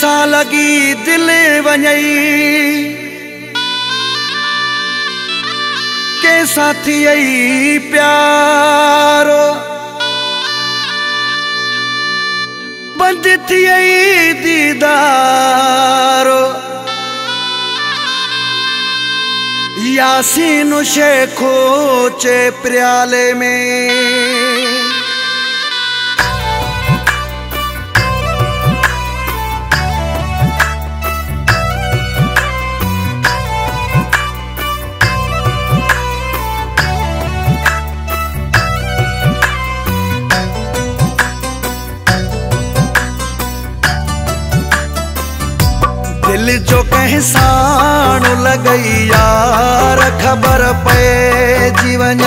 सां लॻी दिलि वञई कंहिंसां थियई प्यारो बंदि थियई दीदारो यासीन शेखो चे प्याले में दिल जो कहसान लगई यार खबर पे जीवन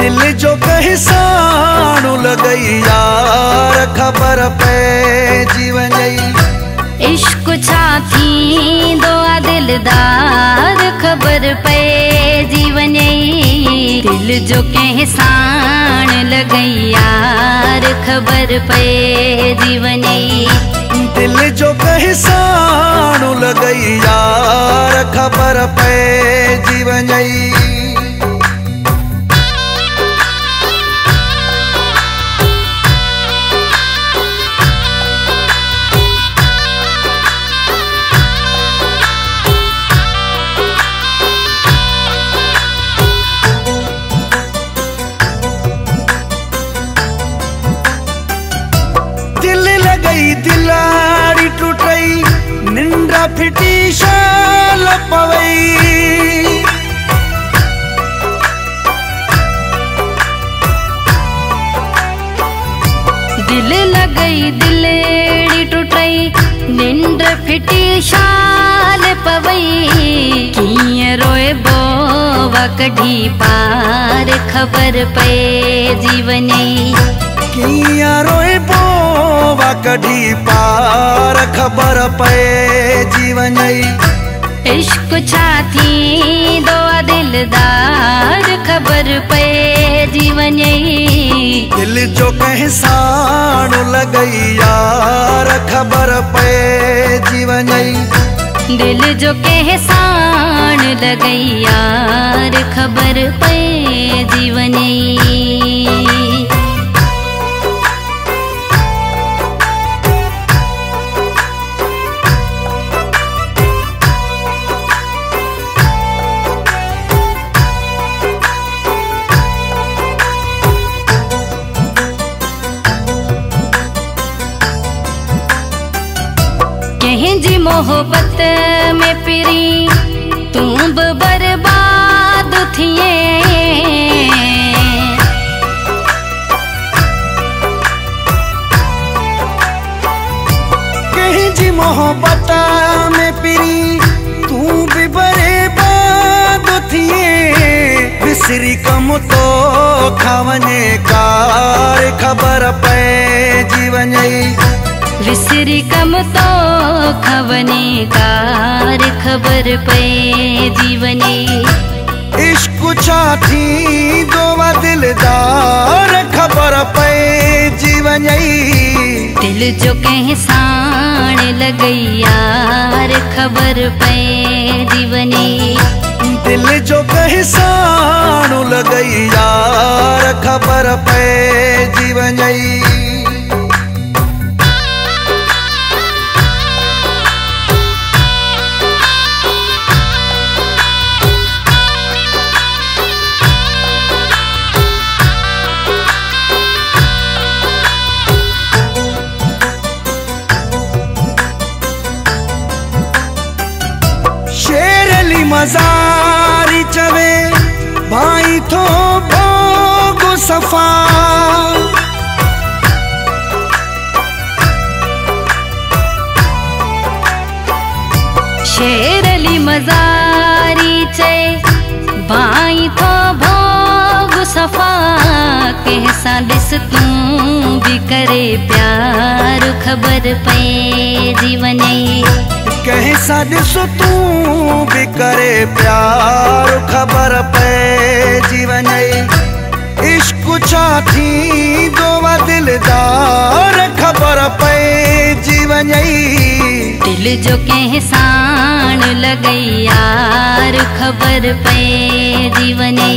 दिल जो कहसान लगई यार खबर पे जीवन इश्क छा थी दो दिलदार खबर पे जीवन दिल जो कहसान लगई यार खबर पे जीवन दिल जो कहसान लगई यार खबर पे जीवन दिल लगई दिला निंदा फिटी शाल पवई दिल लगई दिलेड़ी टूटई निंड फिटी शाल पवई किए रोए बोवा कढी पार खबर पे जीवनी किया रोए बोवा कढी पार खबर पे जीवन इश्क छा थी दो दिलदार खबर पे जीवन दिल जो कहसान लगई यार खबर पे जीवन दिल जो कहसान लगई यार खबर पे जीवन जी मोहब्बत में पिरी तू बर्बाद थिए कहीं जी मोहब्बत में पिरी तू भी बर्बाद थिए विसरी कम तो खावने कार खबर पे जीवन विसरी कम तो खवने कार खबर पे जीवने इश्क छा थी दोवा दिलदार खबर पे जीवन दिल जो कहसान लगई यार खबर पे जीवन दिल जो कहसान लगई यार खबर पे जीवन मजारी चवे भाई थो भोगो सफा शेर अली मजारी चे भाई थो भोगो सफा कैसा दिस तू भी करे प्यार खबर पे जीवन कैसा दिस तू भी करे प्यार खबर पे जीवन इश्क छा थी दोवा दिलदार खबर पे जीवन जो के साण लगई यार खबर पे जीवने,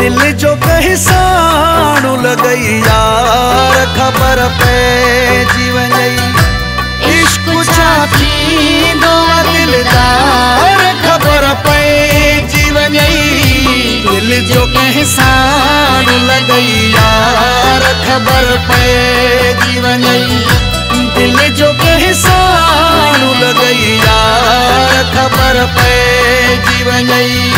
दिल जो के साण लगई यार खबर पे जीवने। इश्क चाहती दो दिलदार खबर पे जीवने, दिल जो के साण लगई यार खबर पे जीवने। दिल जो के साण लगई यार खबर पे जीवन गई।